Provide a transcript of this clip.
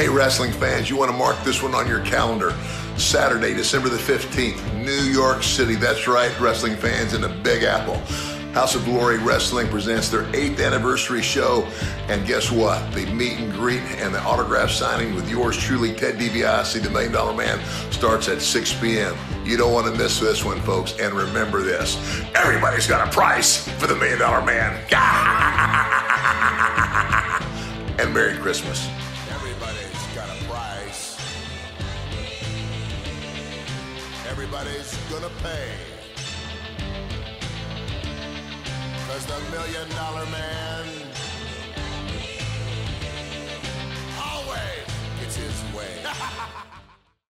Hey, wrestling fans, you want to mark this one on your calendar. Saturday, December the 15th, New York City. That's right, wrestling fans, in the Big Apple. House of Glory Wrestling presents their 8th anniversary show. And guess what? The meet and greet and the autograph signing with yours truly, Ted DiBiase, the $1 Million Man, starts at 6 p.m. You don't want to miss this one, folks. And remember this, everybody's got a price for the $1 Million Man. And Merry Christmas. Everybody's got a price. Everybody's gonna pay. Cause the $1 Million Man always gets his way.